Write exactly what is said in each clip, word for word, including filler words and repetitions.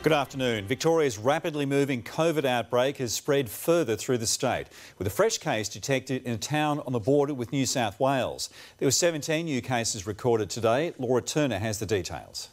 Good afternoon. Victoria's rapidly moving COVID outbreak has spread further through the state, with a fresh case detected in a town on the border with New South Wales. There were seventeen new cases recorded today. Laura Turner has the details.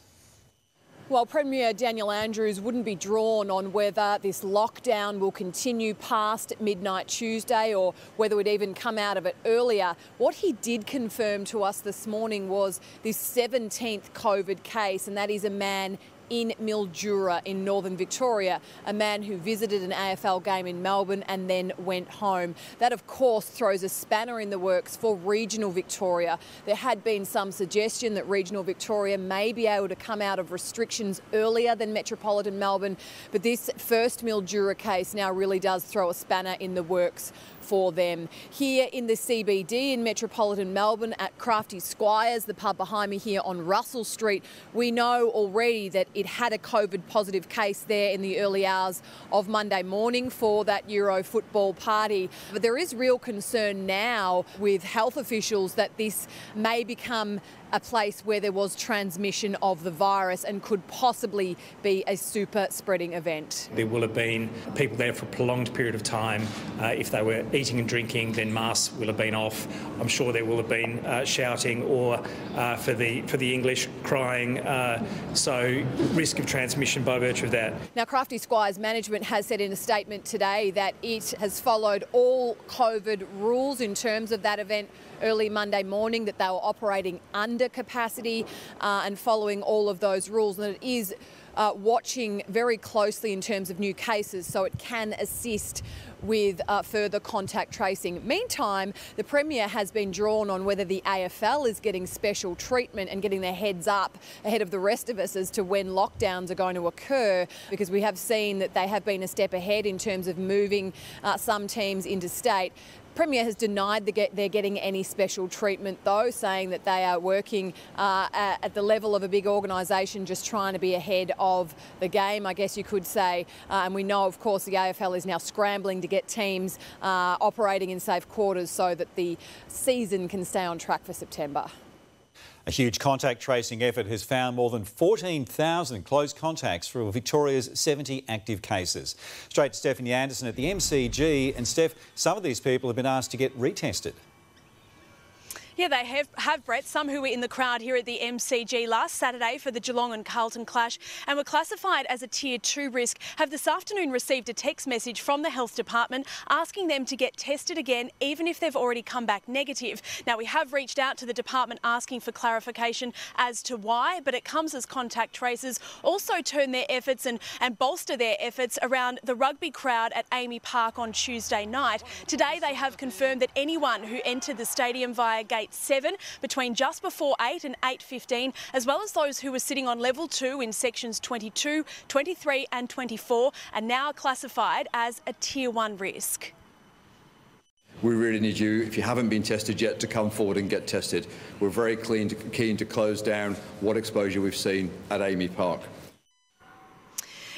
Well, Premier Daniel Andrews wouldn't be drawn on whether this lockdown will continue past midnight Tuesday or whether we'd even come out of it earlier. What he did confirm to us this morning was this seventeenth COVID case, and that is a man in Mildura in northern Victoria, a man who visited an A F L game in Melbourne and then went home. That, of course, throws a spanner in the works for regional Victoria. There had been some suggestion that regional Victoria may be able to come out of restrictions earlier than metropolitan Melbourne, but this first Mildura case now really does throw a spanner in the works for them. Here in the C B D in metropolitan Melbourne at Crafty Squires, the pub behind me here on Russell Street, we know already that it had a COVID positive case there in the early hours of Monday morning for that Euro football party. But there is real concern now with health officials that this may become a place where there was transmission of the virus and could possibly be a super spreading event. There will have been people there for a prolonged period of time. Uh, if they were eating and drinking, then masks will have been off. I'm sure there will have been uh, shouting or uh, for the for the English crying, uh, so risk of transmission by virtue of that. Now, Crafty Squires management has said in a statement today that it has followed all COVID rules in terms of that event early Monday morning, that they were operating under capacity uh, and following all of those rules, and it is Uh, watching very closely in terms of new cases so it can assist with uh, further contact tracing. Meantime, the Premier has been drawn on whether the A F L is getting special treatment and getting their heads up ahead of the rest of us as to when lockdowns are going to occur, because we have seen that they have been a step ahead in terms of moving uh, some teams interstate. Premier has denied they're getting any special treatment, though, saying that they are working uh, at the level of a big organisation, just trying to be ahead of the game, I guess you could say. Uh, and we know, of course, the A F L is now scrambling to get teams uh, operating in safe quarters so that the season can stay on track for September. A huge contact tracing effort has found more than fourteen thousand close contacts for Victoria's seventy active cases. Straight to Stephanie Anderson at the M C G. And Steph, some of these people have been asked to get retested. Yeah, they have, have, Brett, some who were in the crowd here at the M C G last Saturday for the Geelong and Carlton clash and were classified as a Tier two risk have this afternoon received a text message from the Health Department asking them to get tested again, even if they've already come back negative. Now, we have reached out to the department asking for clarification as to why, but it comes as contact tracers also turn their efforts and, and bolster their efforts around the rugby crowd at Amy Park on Tuesday night. Today, they have confirmed that anyone who entered the stadium via gate seven between just before eight and eight fifteen, as well as those who were sitting on level two in sections twenty-two, twenty-three and twenty-four, are now classified as a tier one risk. We really need you, if you haven't been tested yet, to come forward and get tested. We're very keen to, keen to close down what exposure we've seen at Amy Park.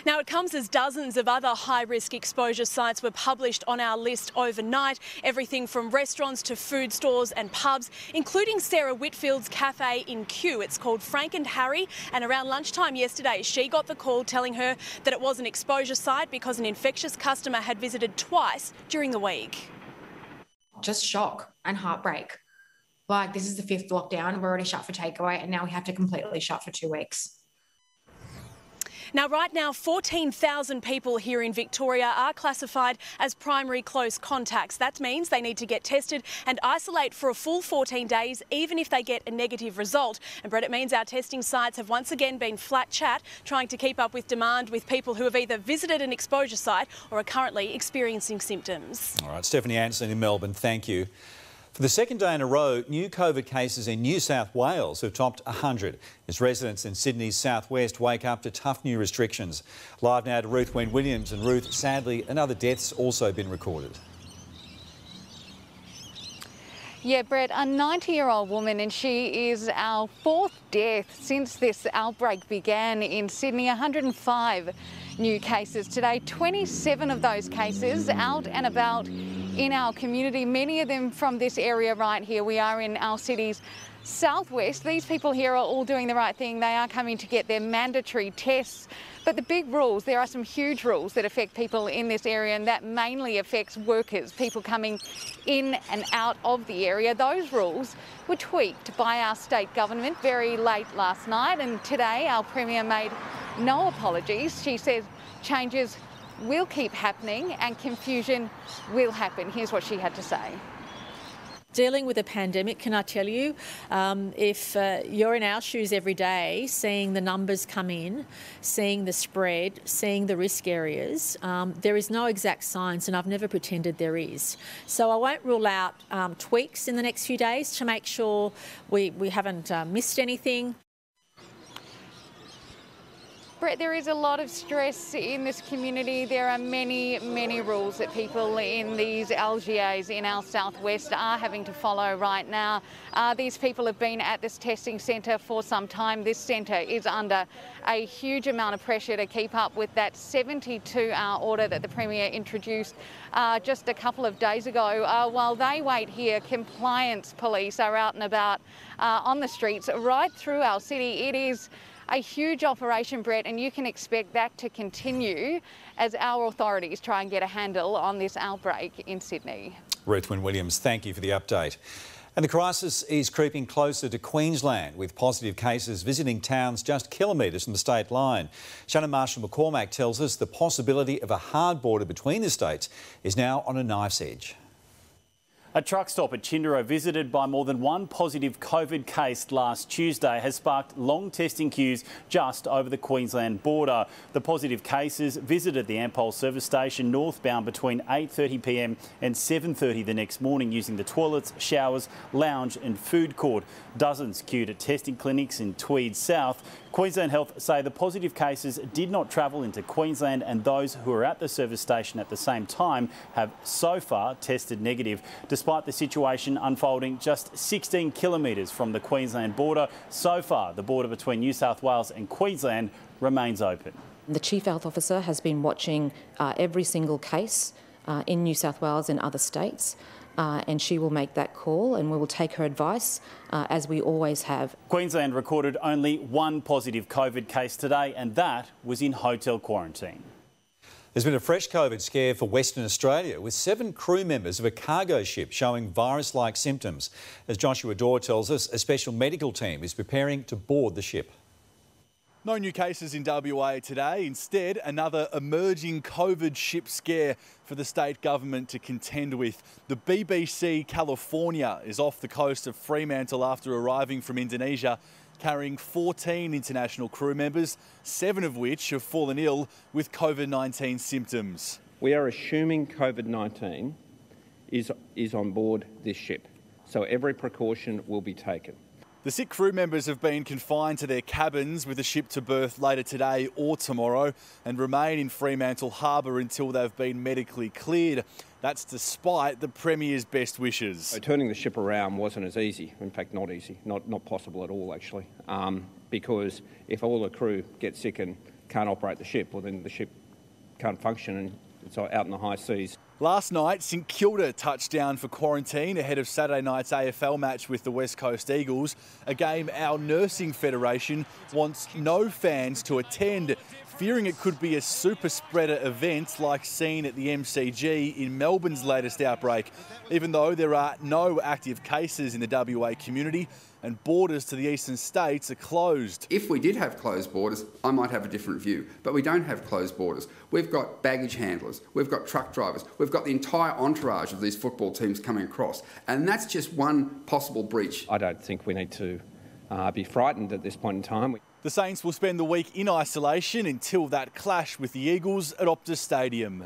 Now, it comes as dozens of other high-risk exposure sites were published on our list overnight, everything from restaurants to food stores and pubs, including Sarah Whitfield's cafe in Kew. It's called Frank and Harry, and around lunchtime yesterday, she got the call telling her that it was an exposure site because an infectious customer had visited twice during the week. Just shock and heartbreak. Like, this is the fifth lockdown, we're already shut for takeaway, and now we have to completely shut for two weeks. Now, right now, fourteen thousand people here in Victoria are classified as primary close contacts. That means they need to get tested and isolate for a full fourteen days, even if they get a negative result. And, Brett, it means our testing sites have once again been flat chat, trying to keep up with demand with people who have either visited an exposure site or are currently experiencing symptoms. All right, Stephanie Anderson in Melbourne, thank you. For the second day in a row, new COVID cases in New South Wales have topped one hundred as residents in Sydney's southwest wake up to tough new restrictions. Live now to Ruth Wynne-Williams. And Ruth, sadly, another death's also been recorded. Yeah, Brett, a ninety-year-old woman, and she is our fourth death since this outbreak began in Sydney. one hundred and five new cases today, twenty-seven of those cases out and about in our community, many of them from this area right here. We are in our city's Southwest, these people here are all doing the right thing. They are coming to get their mandatory tests. But the big rules, there are some huge rules that affect people in this area, and that mainly affects workers, people coming in and out of the area. Those rules were tweaked by our state government very late last night, and today our Premier made no apologies. She said changes will keep happening and confusion will happen. Here's what she had to say. Dealing with a pandemic, can I tell you, um, if uh, you're in our shoes every day, seeing the numbers come in, seeing the spread, seeing the risk areas, um, there is no exact science, and I've never pretended there is. So I won't rule out um, tweaks in the next few days to make sure we, we haven't uh, missed anything. Brett, there is a lot of stress in this community. There are many, many rules that people in these L G As in our southwest are having to follow right now. Uh, these people have been at this testing centre for some time. This centre is under a huge amount of pressure to keep up with that seventy-two hour order that the Premier introduced uh, just a couple of days ago. Uh, while they wait here, compliance police are out and about uh, on the streets right through our city. It is a huge operation, Brett, and you can expect that to continue as our authorities try and get a handle on this outbreak in Sydney. Ruth Wynne-Williams, thank you for the update. And the crisis is creeping closer to Queensland, with positive cases visiting towns just kilometres from the state line. Shannon Marshall-McCormack tells us the possibility of a hard border between the states is now on a knife's edge. A truck stop at Chinderah, visited by more than one positive COVID case last Tuesday, has sparked long testing queues just over the Queensland border. The positive cases visited the Ampol service station northbound between eight thirty p m and seven thirty the next morning, using the toilets, showers, lounge and food court. Dozens queued at testing clinics in Tweed South. Queensland Health say the positive cases did not travel into Queensland, and those who are at the service station at the same time have so far tested negative. Despite the situation unfolding just sixteen kilometres from the Queensland border, so far the border between New South Wales and Queensland remains open. The Chief Health Officer has been watching uh, every single case uh, in New South Wales and other states. Uh, and she will make that call, and we will take her advice, uh, as we always have. Queensland recorded only one positive COVID case today, and that was in hotel quarantine. There's been a fresh COVID scare for Western Australia, with seven crew members of a cargo ship showing virus-like symptoms. As Joshua Dore tells us, a special medical team is preparing to board the ship. No new cases in W A today. Instead, another emerging COVID ship scare for the state government to contend with. The B B C California is off the coast of Fremantle after arriving from Indonesia, carrying fourteen international crew members, seven of which have fallen ill with COVID nineteen symptoms. We are assuming COVID nineteen is, is on board this ship, so every precaution will be taken. The sick crew members have been confined to their cabins, with the ship to berth later today or tomorrow, and remain in Fremantle Harbour until they've been medically cleared. That's despite the Premier's best wishes. So turning the ship around wasn't as easy, in fact not easy, not, not possible at all actually, um, because if all the crew get sick and can't operate the ship, well then the ship can't function and it's out in the high seas. Last night, St Kilda touched down for quarantine ahead of Saturday night's A F L match with the West Coast Eagles, a game our Nursing Federation wants no fans to attend, fearing it could be a super spreader event like seen at the M C G in Melbourne's latest outbreak. Even though there are no active cases in the W A community and borders to the eastern states are closed. If we did have closed borders, I might have a different view, but we don't have closed borders. We've got baggage handlers, we've got truck drivers, we've got the entire entourage of these football teams coming across, and that's just one possible breach. I don't think we need to uh, be frightened at this point in time. The Saints will spend the week in isolation until that clash with the Eagles at Optus Stadium.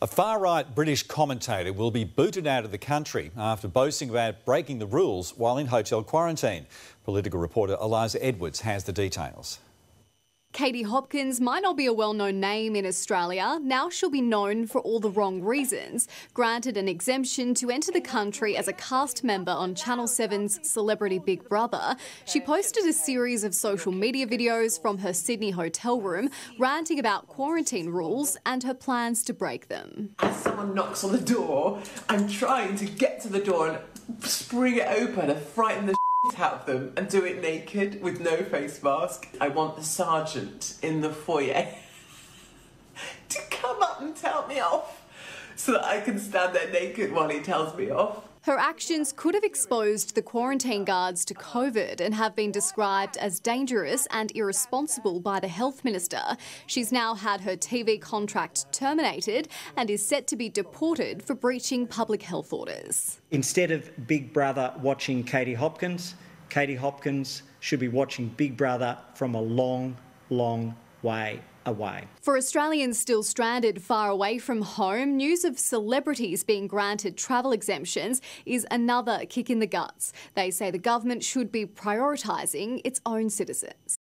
A far-right British commentator will be booted out of the country after boasting about breaking the rules while in hotel quarantine. Political reporter Eliza Edwards has the details. Katie Hopkins might not be a well-known name in Australia. Now she'll be known for all the wrong reasons. Granted an exemption to enter the country as a cast member on Channel seven's Celebrity Big Brother, she posted a series of social media videos from her Sydney hotel room ranting about quarantine rules and her plans to break them. As someone knocks on the door, I'm trying to get to the door and spring it open and frighten the out of them and do it naked with no face mask. I want the sergeant in the foyer to come up and tell me off so that I can stand there naked while he tells me off. Her actions could have exposed the quarantine guards to COVID and have been described as dangerous and irresponsible by the health minister. She's now had her T V contract terminated and is set to be deported for breaching public health orders. Instead of Big Brother watching Katie Hopkins, Katie Hopkins should be watching Big Brother from a long, long way away. For Australians still stranded far away from home, news of celebrities being granted travel exemptions is another kick in the guts. They say the government should be prioritising its own citizens.